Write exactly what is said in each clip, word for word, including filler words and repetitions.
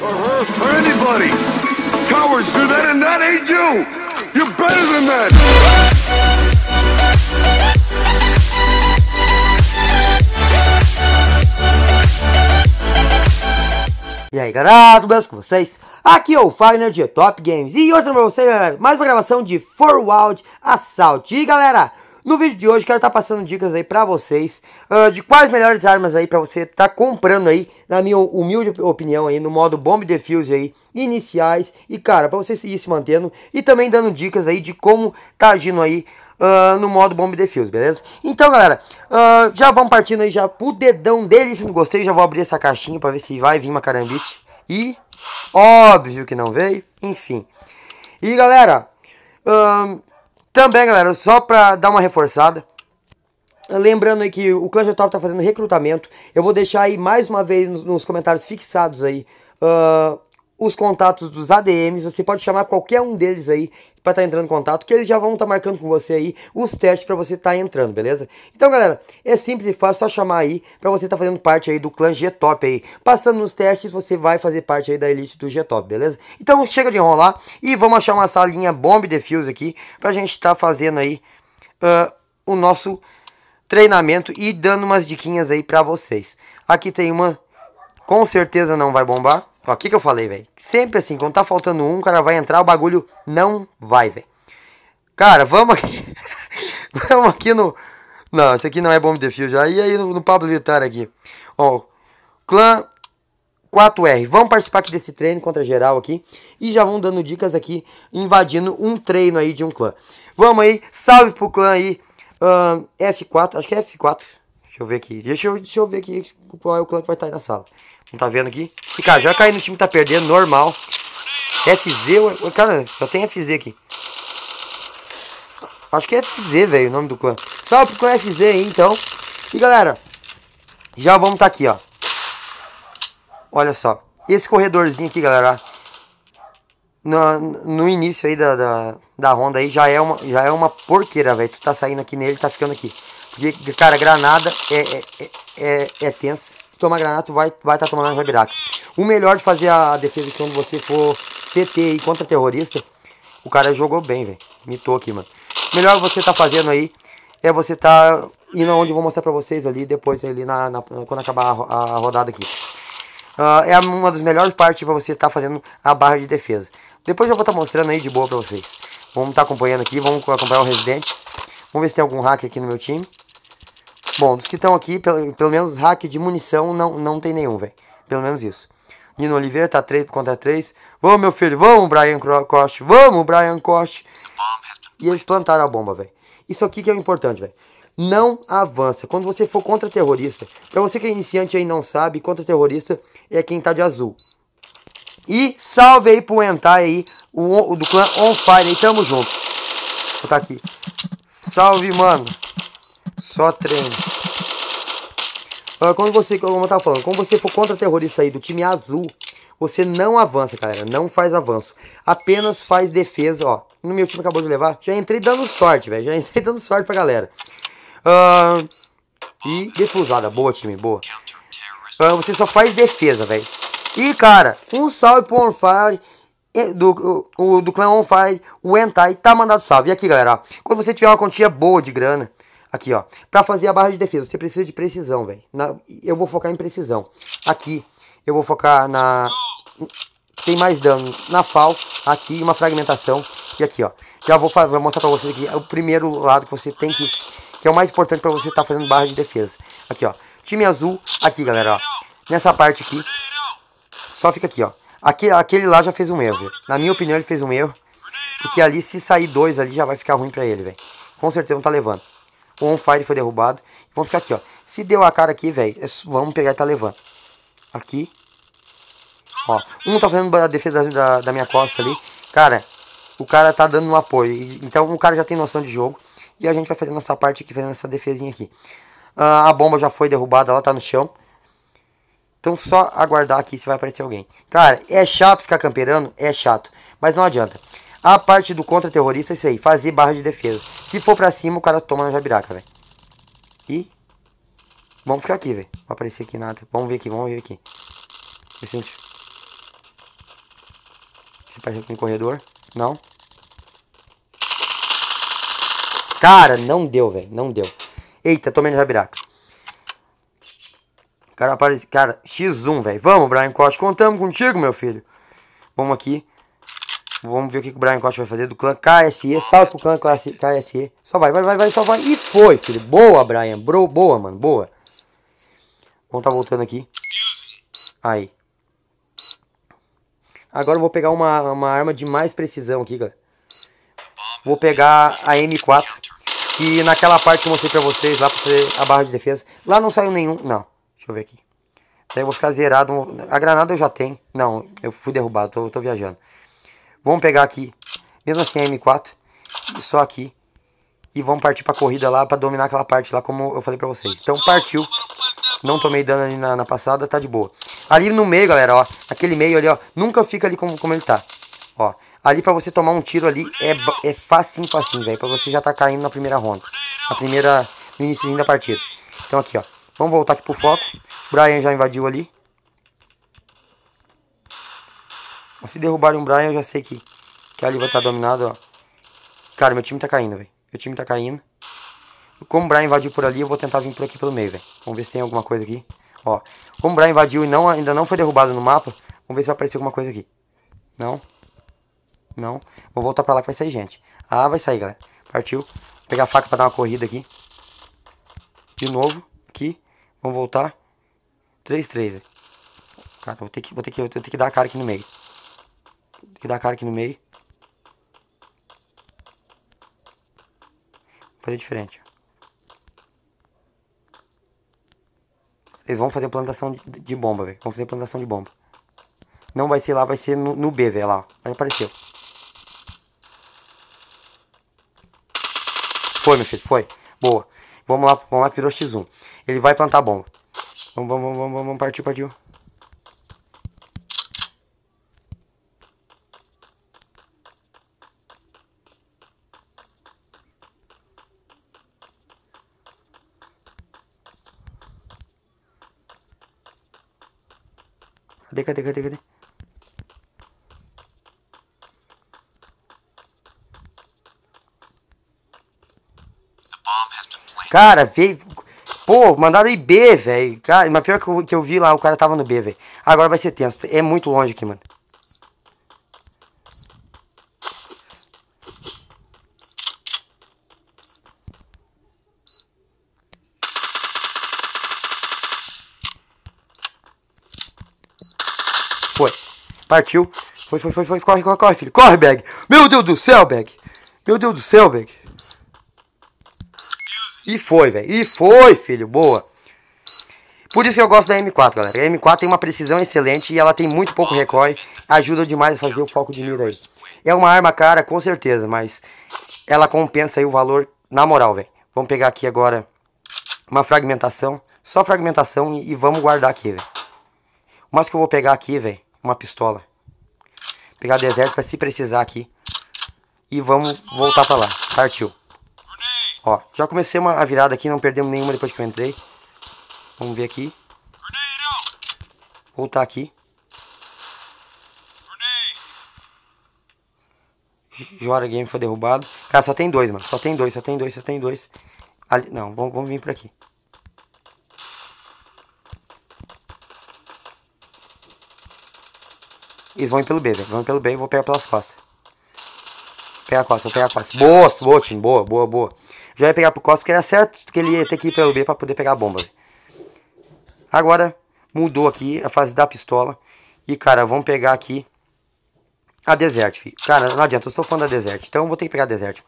or her or anybody. Cowards do that and that ain't you. You're better than that. E aí galera, tudo bem com vocês? Aqui é o Fagner de G T O P Games e hoje pra vocês galera, mais uma gravação de Forward Assault. E galera, no vídeo de hoje quero estar tá passando dicas aí pra vocês uh, de quais melhores armas aí pra você estar tá comprando aí, na minha humilde opinião aí, no modo Bomb Defuse aí, iniciais e cara, pra você seguir se mantendo e também dando dicas aí de como tá agindo aí Uh, no modo Bomb Defuse, beleza? Então, galera, uh, já vamos partindo aí já pro dedão dele. Se não gostei, já vou abrir essa caixinha pra ver se vai vir uma karambit. E, óbvio que não veio. Enfim. E, galera, uh, também, galera, só pra dar uma reforçada. Lembrando aí que o clã G T O P tá fazendo recrutamento. Eu vou deixar aí mais uma vez nos, nos comentários fixados aí uh, os contatos dos A D Ms. Você pode chamar qualquer um deles aí pra estar tá entrando em contato, que eles já vão estar tá marcando com você aí os testes pra você estar tá entrando, beleza? Então, galera, é simples e fácil, só chamar aí pra você estar tá fazendo parte aí do clã G T O P aí. Passando nos testes, você vai fazer parte aí da elite do G T O P, beleza? Então, chega de enrolar e vamos achar uma salinha Bomb Defuse aqui pra gente estar tá fazendo aí uh, o nosso treinamento e dando umas diquinhas aí pra vocês. Aqui tem uma, com certeza não vai bombar. Ó, que que eu falei, velho? Sempre assim, quando tá faltando um, o cara vai entrar, o bagulho não vai, velho. Cara, vamos aqui. Vamos aqui no... Não, esse aqui não é Bomb Defuse. E aí no, no Pablo Vittar aqui. Ó, clã quatro R. Vamos participar aqui desse treino contra geral aqui. E já vão dando dicas aqui, invadindo um treino aí de um clã. Vamos aí, salve pro clã aí. Uh, F quatro, acho que é F quatro. Deixa eu ver aqui. Deixa eu, deixa eu ver aqui qual é o clã que vai estar aí na sala. Não tá vendo aqui? E, cara, já caiu no time, tá perdendo, normal. F Z, cara, só tem F Z aqui. Acho que é F Z, velho, o nome do clã. Salve pro clã F Z aí, então. E, galera, já vamos tá aqui, ó. Olha só. Esse corredorzinho aqui, galera, no, no início aí da, da, da ronda aí, já é uma, já é uma porqueira, velho. Tu tá saindo aqui nele, tá ficando aqui. Porque, cara, granada é, é, é, é tensa. Se tomar granada, tu vai vai tá tomando uma jabiraca. O melhor de fazer a defesa quando você for C T e contra terrorista, o cara jogou bem, velho. Mitou aqui, mano. O melhor que você tá fazendo aí é você tá indo onde eu vou mostrar pra vocês ali, depois ali, na, na, quando acabar a, a rodada aqui. Uh, é uma das melhores partes pra você tá fazendo a barra de defesa. Depois eu vou tá mostrando aí de boa pra vocês. Vamos tá acompanhando aqui, vamos acompanhar o Resident. Vamos ver se tem algum hacker aqui no meu time. Bom, dos que estão aqui, pelo, pelo menos hack de munição não, não tem nenhum, velho. Pelo menos isso. Nino Oliveira tá três contra três. Vamos, meu filho, vamos, Brian Koch. Vamos, Brian Koch. E eles plantaram a bomba, velho. Isso aqui que é o importante, velho. Não avança. Quando você for contra terrorista, pra você que é iniciante aí não sabe, contra terrorista é quem tá de azul. E salve aí pro Entai aí, o, o do clã OnFire aí, tamo junto. Vou tá aqui. Salve, mano. Só treino. Quando você, como eu tava falando, quando você for contra terrorista aí do time azul, você não avança, galera. Não faz avanço. Apenas faz defesa, ó. No meu time acabou de levar. Já entrei dando sorte, velho. Já entrei dando sorte pra galera. Uh, e defusada. Boa, time. Boa. Uh, você só faz defesa, velho. E, cara, um salve pro OnFire. Do, o, do clã OnFire. O Entai tá mandado salve. E aqui, galera, ó, quando você tiver uma quantia boa de grana, aqui, ó, pra fazer a barra de defesa, você precisa de precisão, velho. Eu vou focar em precisão. Aqui, eu vou focar na... Tem mais dano na F A L. Aqui, uma fragmentação. E aqui, ó. Já vou, vou mostrar pra vocês aqui o primeiro lado que você tem que... Que é o mais importante pra você tá fazendo barra de defesa. Aqui, ó. Time azul. Aqui, galera, ó. Nessa parte aqui. Só fica aqui, ó. Aqui, aquele lá já fez um erro, véio. Na minha opinião, ele fez um erro. Porque ali, se sair dois ali, já vai ficar ruim pra ele, velho. Com certeza não tá levando. O OnFire foi derrubado. Vamos ficar aqui, ó. Se deu a cara aqui, velho, vamos pegar e tá levando. Aqui. Ó. Um tá fazendo a defesa da, da minha costa ali. Cara, o cara tá dando um apoio. Então, o cara já tem noção de jogo. E a gente vai fazendo essa parte aqui, fazendo essa defesinha aqui. Ah, a bomba já foi derrubada. Ela tá no chão. Então, só aguardar aqui se vai aparecer alguém. Cara, é chato ficar camperando? É chato. Mas não adianta. A parte do contra-terrorista é isso aí. Fazer barra de defesa. Se for pra cima, o cara toma na jabiraca, velho. E... Vamos ficar aqui, velho. Não vai aparecer aqui nada. Vamos ver aqui, vamos ver aqui. Vicente. pra gente com o corredor. Não. Cara, não deu, velho. Não deu. Eita, tomei no jabiraca. Cara, aparece... Cara, xis um, velho. Vamos, Brian Koch. Contamos contigo, meu filho. Vamos aqui. Vamos ver o que o Brian Koch vai fazer do clã K S E. Salve pro clã classe K S E. Só vai, vai, vai, vai, só vai. E foi, filho. Boa, Brian. Bro, boa, mano. Boa. Vamos tá voltando aqui. Aí. Agora eu vou pegar uma, uma arma de mais precisão aqui, galera. Vou pegar a M quatro. Que naquela parte que eu mostrei pra vocês, lá pra fazer a barra de defesa. Lá não saiu nenhum. Não. Deixa eu ver aqui. Daí eu vou ficar zerado. A granada eu já tenho. Não, eu fui derrubado. Tô, tô viajando. Vamos pegar aqui. Mesmo assim a M quatro. Só aqui. E vamos partir pra corrida lá. Pra dominar aquela parte lá. Como eu falei pra vocês. Então partiu. Não tomei dano ali na, na passada. Tá de boa. Ali no meio, galera. Ó. Aquele meio ali, ó. Nunca fica ali como, como ele tá. Ó. Ali pra você tomar um tiro ali. É, é facinho, facinho, velho. Pra você já tá caindo na primeira ronda. Na primeira... No iníciozinho da partida. Então aqui, ó. Vamos voltar aqui pro foco. Brian já invadiu ali. Se derrubarem um Brian, eu já sei que, que ali vai estar dominado, ó. Cara, meu time tá caindo, velho. Meu time tá caindo. Como o Brian invadiu por ali, eu vou tentar vir por aqui pelo meio, velho. Vamos ver se tem alguma coisa aqui. Ó, como o Brian invadiu e não, ainda não foi derrubado no mapa, vamos ver se vai aparecer alguma coisa aqui. Não. Não. Vou voltar pra lá que vai sair gente. Ah, vai sair, galera. Partiu. Vou pegar a faca pra dar uma corrida aqui. De novo. Aqui. Vamos voltar. três três, velho. Cara, vou ter, que, vou, ter que, vou ter que dar a cara aqui no meio. Tem que dar a cara aqui no meio. Vou fazer diferente. Eles vão fazer plantação de, de bomba, velho. Vão fazer plantação de bomba. Não vai ser lá, vai ser no, no B, velho. Lá, ó. Aí apareceu. Foi, meu filho, foi. Boa. Vamos lá, vamos lá que virou xis um. Ele vai plantar a bomba. Vamos, vamos, vamos, vamos partir, partiu. Cadê, cadê, cadê, cadê? Cara, veio... Pô, mandaram ir B, velho. Cara, mas pior que eu, que eu vi lá, o cara tava no B, velho. Agora vai ser tenso. É muito longe aqui, mano. Foi. Partiu. Foi, foi, foi, foi. Corre, corre, corre, filho. Corre, Bag. Meu Deus do céu, Bag. Meu Deus do céu, Bag. E foi, velho. E foi, filho. Boa. Por isso que eu gosto da M quatro, galera. A M quatro tem uma precisão excelente e ela tem muito pouco recoil. Ajuda demais a fazer o foco de mira aí. É uma arma cara, com certeza, mas ela compensa aí o valor na moral, velho. Vamos pegar aqui agora uma fragmentação. Só fragmentação e, e vamos guardar aqui, velho. O mais que eu vou pegar aqui, velho. Uma pistola. Pegar deserto pra se precisar aqui. E vamos voltar pra lá. Partiu. Ó, já comecei uma, a virada aqui. Não perdemos nenhuma depois que eu entrei. Vamos ver aqui. Voltar aqui. Jora game foi derrubado. Cara, só tem dois, mano. Só tem dois, só tem dois, só tem dois. Ali, não, vamos, vamos vir pra aqui. Eles vão ir pelo B, velho. Vão ir pelo B e vou pegar pelas costas. Pega a costa, pega a costa. Boa, boa, time. Boa, boa, boa. Já ia pegar pro Costa porque era certo que ele ia ter que ir pelo B pra poder pegar a bomba, véio. Agora, mudou aqui a fase da pistola. E, cara, vamos pegar aqui a Desert, filho. Cara, não adianta. Eu sou fã da Desert. Então, eu vou ter que pegar a Desert.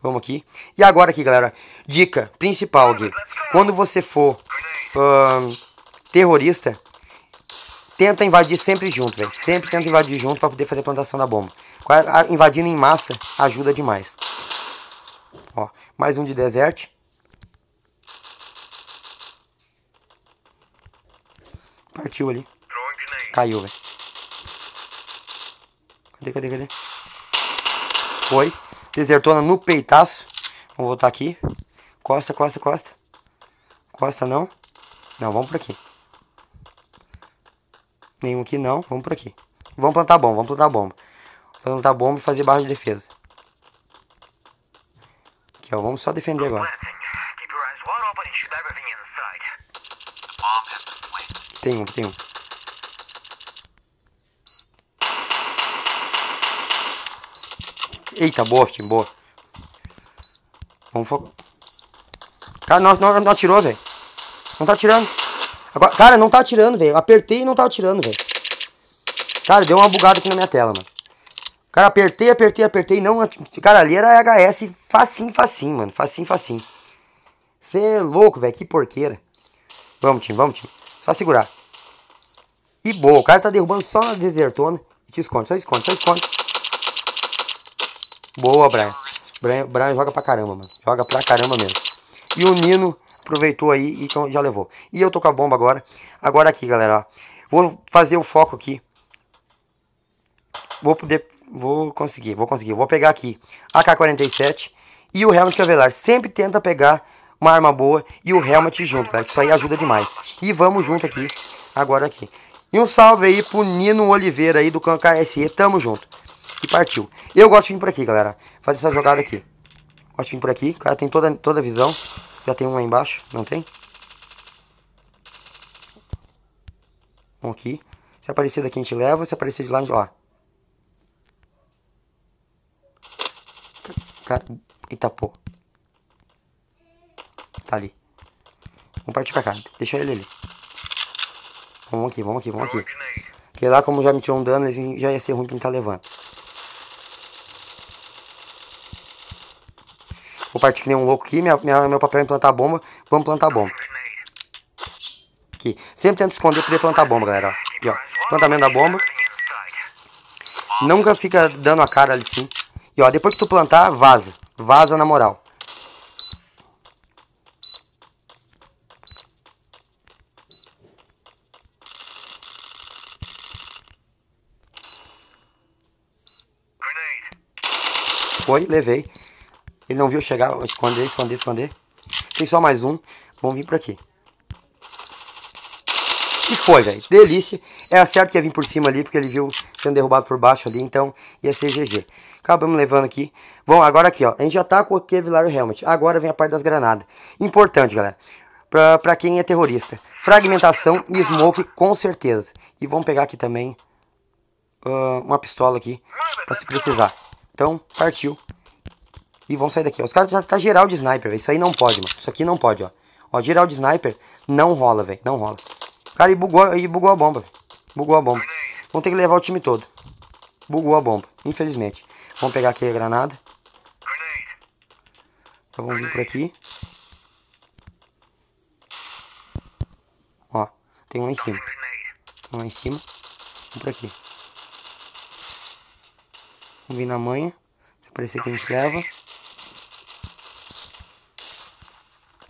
Vamos aqui. E agora aqui, galera. Dica principal aqui. Quando você for hum, terrorista... Tenta invadir sempre junto, velho. Sempre tenta invadir junto pra poder fazer a plantação da bomba. Invadindo em massa ajuda demais. Ó, mais um de desert. Partiu ali. Caiu, velho. Cadê, cadê, cadê? Foi. Desertona no peitaço. Vamos voltar aqui. Costa, costa, costa. Costa não. Não, vamos por aqui. Nenhum aqui não, vamos por aqui. Vamos plantar bomba, vamos plantar bomba. plantar bomba e fazer barra de defesa. Aqui, ó, vamos só defender agora. Tem um, tem um. Eita, boa, time, boa. Vamos focar. Cara, não, não, não atirou, velho. Não tá atirando. Agora, cara, não tá atirando, velho. Apertei e não tá atirando, velho. Cara, deu uma bugada aqui na minha tela, mano. Cara, apertei, apertei, apertei. Não, cara, ali era H S facinho, facinho, mano. Facinho, facinho. Você é louco, velho. Que porqueira. Vamos, time, vamos, time. Só segurar. E boa. O cara tá derrubando só na desertona. E te esconde, só esconde, só esconde. Boa, Brian. Brian, Brian joga pra caramba, mano. Joga pra caramba mesmo. E o Nino aproveitou aí e já levou. E eu tô com a bomba agora. Agora aqui, galera, ó. Vou fazer o foco aqui. Vou poder... Vou conseguir, vou conseguir. Vou pegar aqui A K quarenta e sete e o Helmet Cavelar. Sempre tenta pegar uma arma boa e o Helmet junto, cara. Que isso aí ajuda demais. E vamos junto aqui. Agora aqui. E um salve aí pro Nino Oliveira aí do K S E. Tamo junto. E partiu. Eu gosto de vir por aqui, galera. Fazer essa jogada aqui. Gosto de vir por aqui. O cara tem toda, toda a visão. Já tem um lá embaixo. Não tem? Bom, aqui. Se aparecer daqui a gente leva. Se aparecer de lá, a gente... Ó. Cara... Eita, pô. Tá ali. Vamos partir pra cá. Deixa ele ali. Vamos aqui, vamos aqui, vamos aqui. Porque lá, como já me tirou um dano, já ia ser ruim pra me estar levando. Vou partir que nem um louco aqui. Minha, minha, meu papel é plantar bomba. Vamos plantar bomba. Aqui. Sempre tento esconder pra plantar bomba, galera. Aqui, ó. Plantamento da bomba. Nunca fica dando a cara ali, sim. E, ó, depois que tu plantar, vaza. Vaza na moral. Foi, levei. Ele não viu chegar. Esconder, esconder, esconder. Tem só mais um. Vamos vir por aqui. E foi, velho. Delícia. Era certo que ia vir por cima ali, porque ele viu sendo derrubado por baixo ali. Então, ia ser G G. Acabamos levando aqui. Vamos agora aqui, ó. A gente já tá com o Kevlar Helmet. Agora vem a parte das granadas. Importante, galera. Pra, pra quem é terrorista. Fragmentação e smoke, com certeza. E vamos pegar aqui também uh, uma pistola aqui, pra se precisar. Então, partiu. E vamos sair daqui. Ó. Os caras já tá geral de sniper, velho. Isso aí não pode, mano. Isso aqui não pode, ó. Ó, geral de sniper não rola, velho. Não rola. Cara, e bugou, e bugou a bomba. Bugou a bomba. Vamos ter que levar o time todo. Bugou a bomba, infelizmente. Vamos pegar aqui a granada. Então vamos vir por aqui. Ó, tem um lá em cima. Tem um lá em cima. Vamos por aqui. Vamos vir na manha. Se aparecer aqui a gente leva.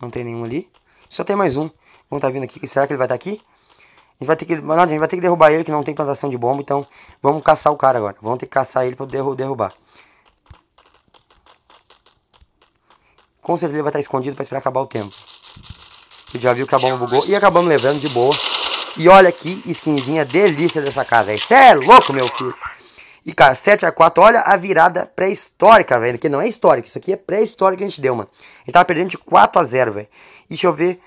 Não tem nenhum ali. Só tem mais um. Vamos tá vindo aqui. Será que ele vai estar aqui? A gente vai ter que... Não, a gente vai ter que derrubar ele, que não tem plantação de bomba. Então vamos caçar o cara agora. Vamos ter que caçar ele pra derrubar. Com certeza ele vai estar escondido pra esperar acabar o tempo. Ele já viu que a bomba bugou. E acabamos levando de boa. E olha que skinzinha delícia dessa casa. Isso é louco, meu filho. E, cara, sete a quatro, olha a virada pré-histórica, velho. Que não é histórica, isso aqui é pré-histórica que a gente deu, mano. A gente tava perdendo de quatro a zero, velho. E deixa eu ver.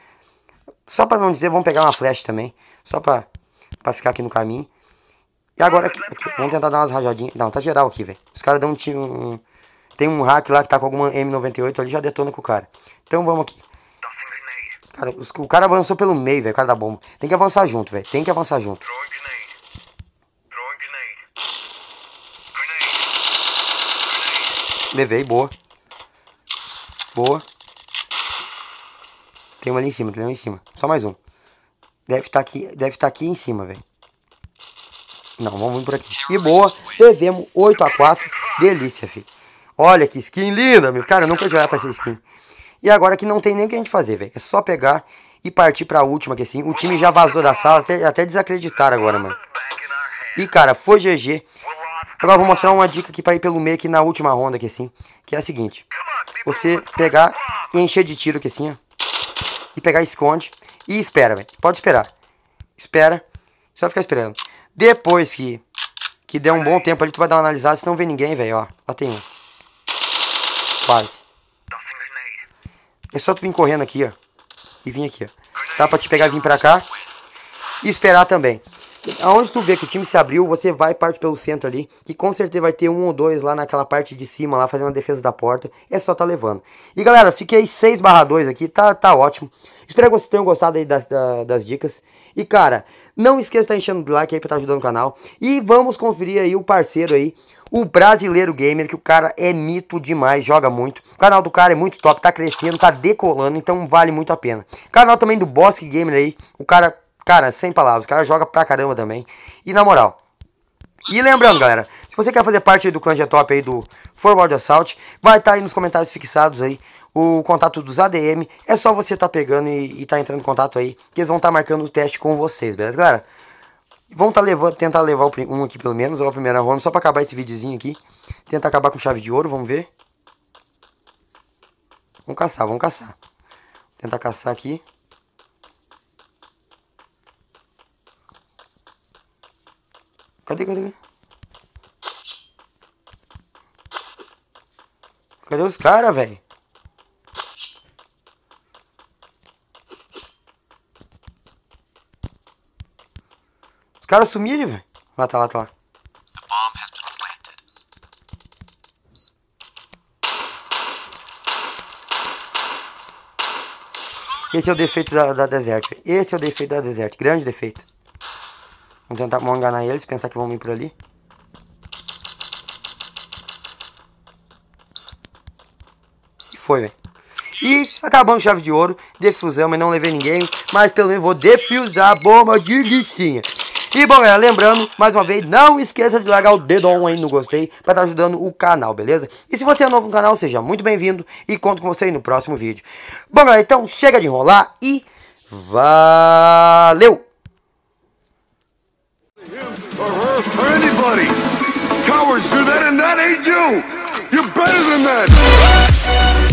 Só pra não dizer, vamos pegar uma flash também. Só pra, pra ficar aqui no caminho. E agora, aqui, aqui, vamos tentar dar umas rajadinhas. Não, tá geral aqui, velho. Os caras dão um tiro. Um, tem um hack lá que tá com alguma M noventa e oito ali, já detona com o cara. Então vamos aqui. Cara, os, o cara avançou pelo meio, velho. O cara da bomba. Tem que avançar junto, velho. Tem que avançar junto. Levei, boa. Boa. Tem um ali em cima, tem um ali em cima. Só mais um. Deve estar aqui, deve estar aqui em cima, velho. Não, vamos vir por aqui. E boa. Levemos oito a quatro. Delícia, filho. Olha que skin linda, meu. Cara, eu nunca joguei pra essa skin. E agora que não tem nem o que a gente fazer, velho. É só pegar e partir pra última, que assim. O time já vazou da sala, até, até desacreditaram agora, mano. E, cara, foi G G. Agora eu vou mostrar uma dica aqui pra ir pelo meio aqui na última ronda aqui assim. Que é a seguinte. Você pegar e encher de tiro aqui assim, ó. E pegar, esconde. E espera, velho. Pode esperar. Espera. Só ficar esperando. Depois que, que der um bom tempo ali, tu vai dar uma analisada, se não vê ninguém, velho, ó. Lá tem um. Quase. É só tu vir correndo aqui, ó. E vir aqui, ó. Dá pra te pegar e vir pra cá. E esperar também. Aonde tu vê que o time se abriu, você vai parte pelo centro ali, que com certeza vai ter um ou dois lá naquela parte de cima, lá fazendo a defesa da porta. É só tá levando. E galera, fiquei seis barra dois aqui, tá, tá ótimo. Espero que vocês tenham gostado aí das, das, das dicas. E cara, não esqueça de estar enchendo de like aí pra estar ajudando o canal. E vamos conferir aí o parceiro aí, o Brasileiro Gamer, que o cara é mito demais, joga muito. O canal do cara é muito top, tá crescendo, tá decolando, então vale muito a pena. Canal também do Bosque Gamer aí, o cara... Cara, sem palavras, o cara joga pra caramba também. E na moral. E lembrando, galera, se você quer fazer parte aí do clã G T O P aí do Forward Assault, vai estar tá aí nos comentários fixados aí o contato dos A D M. É só você tá pegando e, e tá entrando em contato aí, que eles vão estar tá marcando o teste com vocês, beleza, galera? Vão tá levando, tentar levar o, um aqui pelo menos, ou a primeira ronda, só pra acabar esse videozinho aqui. Tentar acabar com chave de ouro, vamos ver. Vamos caçar, vamos caçar. Tentar caçar aqui. Cadê, cadê? Cadê os caras, velho? Os caras sumiram, velho. Lá tá, lá tá, lá. Esse é o defeito da, da Desert. Esse é o defeito da Desert. Grande defeito. Vamos tentar vamos enganar eles, pensar que vão vir por ali. E foi, velho. E acabamos chave de ouro. Defusamos e não levei ninguém. Mas pelo menos vou defusar a bomba de listinha. E bom, galera, lembrando, mais uma vez, não esqueça de largar o dedão aí no gostei pra estar ajudando o canal, beleza? E se você é novo no canal, seja muito bem-vindo e conto com você aí no próximo vídeo. Bom, galera, então chega de enrolar e valeu! Or her, or anybody. Cowards do that and that ain't you. You're better than that.